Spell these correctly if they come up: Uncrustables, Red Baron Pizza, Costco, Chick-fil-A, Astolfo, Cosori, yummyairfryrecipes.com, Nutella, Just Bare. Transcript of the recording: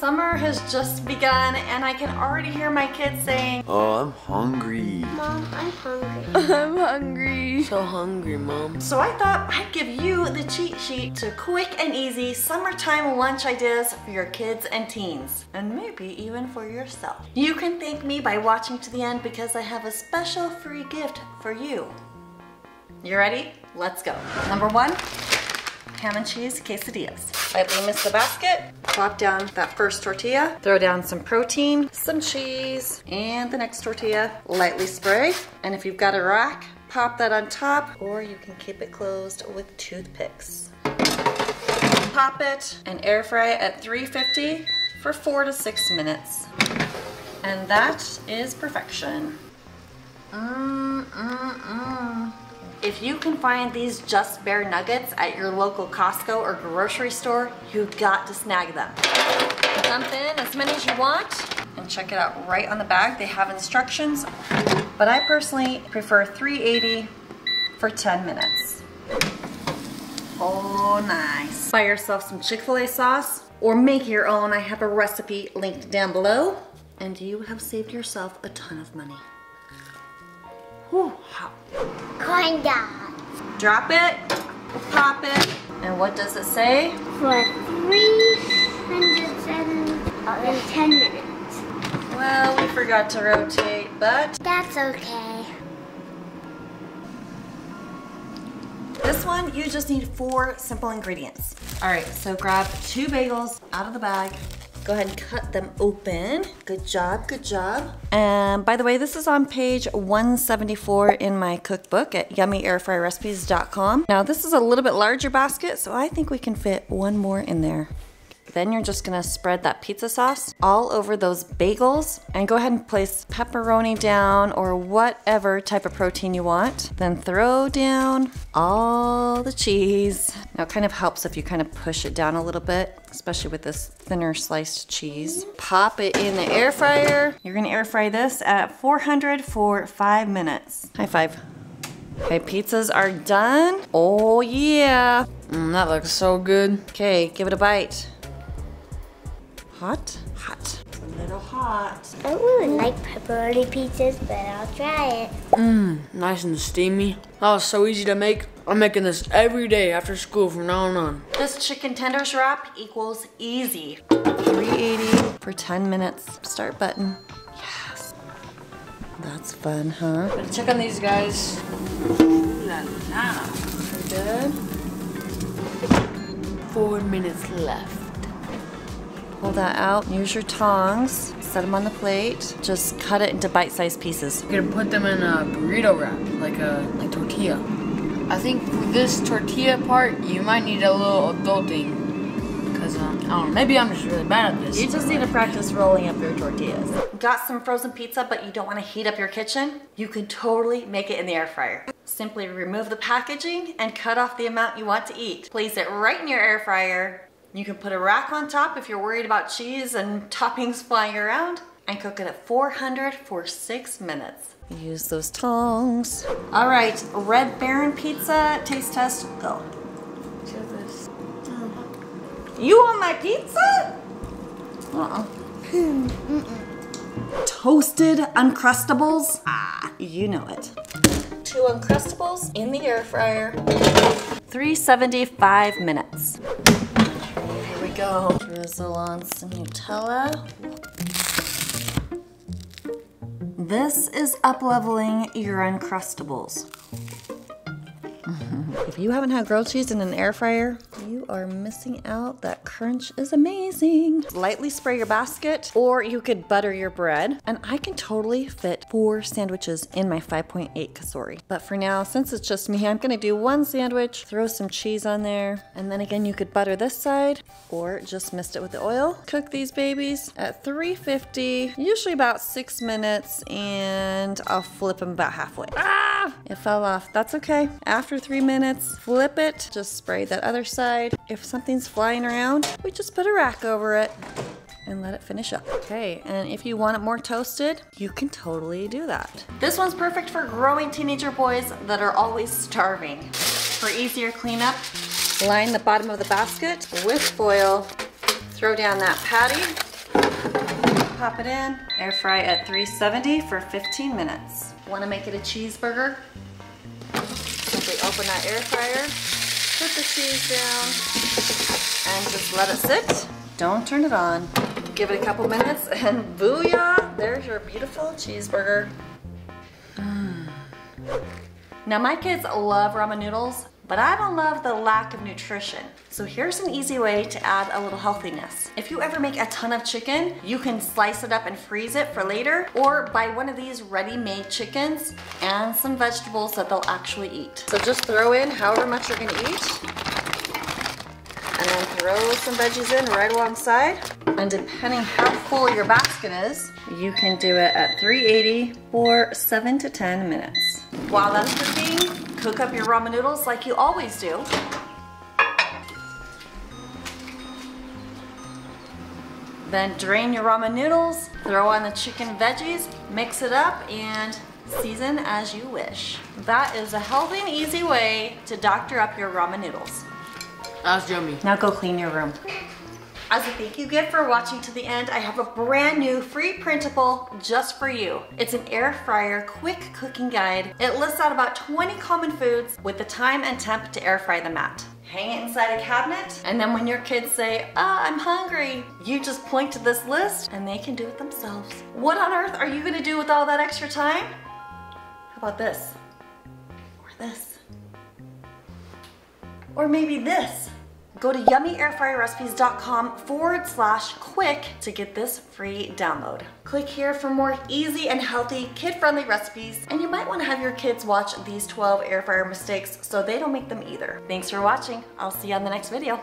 Summer has just begun and I can already hear my kids saying, "Oh, I'm hungry. Mom, I'm hungry. I'm hungry. So hungry, Mom." So I thought I'd give you the cheat sheet to quick and easy summertime lunch ideas for your kids and teens, and maybe even for yourself. You can thank me by watching to the end because I have a special free gift for you. You ready? Let's go. Number 1, ham and cheese quesadillas. Lightly mist the basket, plop down that first tortilla, throw down some protein, some cheese, and the next tortilla, lightly spray. And if you've got a rack, pop that on top, or you can keep it closed with toothpicks. Pop it and air fry at 350 for 4 to 6 minutes. And that is perfection. If you can find these Just Bare nuggets at your local Costco or grocery store, you got to snag them. Dump in as many as you want and check it out right on the bag. They have instructions, but I personally prefer 380 for 10 minutes. Oh, nice. Buy yourself some Chick-fil-A sauce or make your own. I have a recipe linked down below, and you have saved yourself a ton of money. Whew, hot. Corn dogs. Drop it, pop it, and what does it say? For 310 minutes. Well, we forgot to rotate, but that's okay. This one, you just need 4 simple ingredients. All right, so grab 2 bagels out of the bag. Go ahead and cut them open. Good job, good job. And by the way, this is on page 174 in my cookbook at yummyairfryrecipes.com. Now this is a little bit larger basket, so I think we can fit 1 more in there. Then you're just gonna spread that pizza sauce all over those bagels and go ahead and place pepperoni down or whatever type of protein you want. Then throw down all the cheese. Now it kind of helps if you kind of push it down a little bit, especially with this thinner sliced cheese. Pop it in the air fryer. You're gonna air fry this at 400 for 5 minutes. High five. Okay, pizzas are done. Oh yeah. That looks so good. Okay, give it a bite. Hot? Hot. It's a little hot. I don't really like pepperoni pizzas, but I'll try it. Nice and steamy. That was so easy to make. I'm making this every day after school from now on. This chicken tenders wrap equals easy. 380 for 10 minutes. Start button. Yes. That's fun, huh? Check on these guys. Ooh la la. We're good. 4 minutes left. Pull that out, use your tongs, set them on the plate, just cut it into bite-sized pieces. You're gonna put them in a burrito wrap, like a tortilla. I think for this tortilla part, you might need a little adulting, because I don't know, maybe I'm just really bad at this. You just need to practice rolling up your tortillas. Got some frozen pizza, but you don't wanna heat up your kitchen? You can totally make it in the air fryer. Simply remove the packaging and cut off the amount you want to eat. Place it right in your air fryer. You can put a rack on top if you're worried about cheese and toppings flying around, and cook it at 400 for 6 minutes. Use those tongs. All right, Red Baron Pizza taste test, go. Jesus. You want my pizza? Toasted Uncrustables? Ah, you know it. 2 Uncrustables in the air fryer. 375 minutes. Go. Drizzle on some Nutella. This is up-leveling your Uncrustables. If you haven't had grilled cheese in an air fryer, you are missing out. That crunch is amazing. Lightly spray your basket, or you could butter your bread. And I can totally fit 4 sandwiches in my 5.8 Cosori. But for now, since it's just me, I'm gonna do 1 sandwich, throw some cheese on there. And then again, you could butter this side, or just mist it with the oil. Cook these babies at 350, usually about 6 minutes, and I'll flip them about halfway. Ah! It fell off, that's okay. After 3 minutes, flip it, just spray that other side. If something's flying around, we just put a rack over it and let it finish up. Okay, and if you want it more toasted, you can totally do that. This one's perfect for growing teenager boys that are always starving. For easier cleanup, line the bottom of the basket with foil, throw down that patty, pop it in, air fry at 370 for 15 minutes. Wanna make it a cheeseburger? Simply open that air fryer, put the cheese down, and just let it sit. Don't turn it on. Give it a couple minutes and booyah, there's your beautiful cheeseburger. Now my kids love ramen noodles, but I don't love the lack of nutrition. So here's an easy way to add a little healthiness. If you ever make a ton of chicken, you can slice it up and freeze it for later, or buy one of these ready-made chickens and some vegetables that they'll actually eat. So just throw in however much you're gonna eat, and then throw some veggies in right alongside. And depending how full your basket is, you can do it at 380 for 7 to 10 minutes. While that's cooking, cook up your ramen noodles like you always do. Then drain your ramen noodles, throw on the chicken veggies, mix it up, and season as you wish. That is a healthy and easy way to doctor up your ramen noodles. That's yummy. Now go clean your room. As a thank you gift for watching to the end, I have a brand new free printable just for you. It's an air fryer quick cooking guide. It lists out about 20 common foods with the time and temp to air fry them at. Hang it inside a cabinet, and then when your kids say, "Ah, I'm hungry," you just point to this list and they can do it themselves. What on earth are you gonna do with all that extra time? How about this? Or this? Or maybe this? Go to yummyairfryrecipes.com/quick to get this free download. Click here for more easy and healthy kid-friendly recipes, and you might want to have your kids watch these 12 air fryer mistakes so they don't make them either. Thanks for watching. I'll see you on the next video.